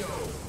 Yo!